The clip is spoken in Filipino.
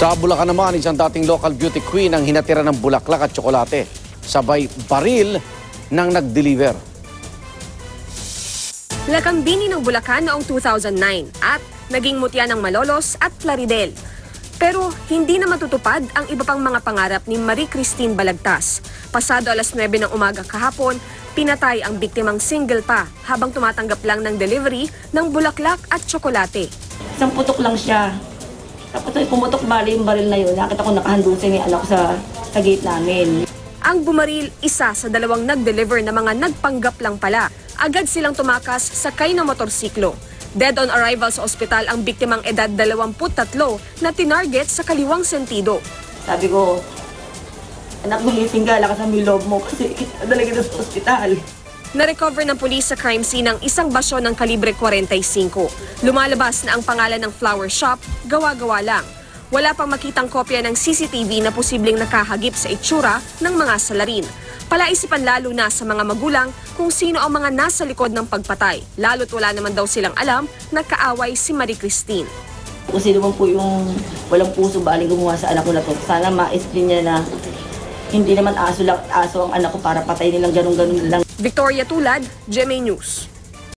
Sa Bulacan naman, isang dating local beauty queen ang hinatira ng bulaklak at tsokolate. Sabay baril nang nag-deliver. Lakambini ng Bulacan noong 2009 at naging mutya ng Malolos at Claridel. Pero hindi na matutupad ang iba pang mga pangarap ni Marie Christine Balagtas. Pasado alas 9 ng umaga kahapon, pinatay ang biktimang single pa habang tumatanggap lang ng delivery ng bulaklak at tsokolate. Isang putok lang siya. Tapos ay pumutok bali yung baril na yun. Nakita ko nakahandusing yung anak sa gate namin. Ang bumaril, isa sa dalawang nag-deliver na mga nagpanggap lang pala. Agad silang tumakas sakay ng motorsiklo. Dead on arrival sa ospital ang biktimang edad 23 na tinarget sa kaliwang sentido. Sabi ko, anak, gumising ka, lakas ang loob mo kasi dalagay na sa ospital. Na-recover ng pulis sa crime scene ang isang basyo ng kalibre 45. Lumalabas na ang pangalan ng flower shop, gawa-gawa lang. Wala pang makitang kopya ng CCTV na posibleng nakahagip sa itsura ng mga salarin. Palaisipan lalo na sa mga magulang kung sino ang mga nasa likod ng pagpatay. Lalo't wala naman daw silang alam na kaaway si Marie Christine. Kung sino man po yung walang puso baling gumawa sa anak ko na to, sana ma-explain niya na hindi naman aso lang, aso ang anak ko para patay nilang ganun-ganun lang. Victoria Tulad, GMA News.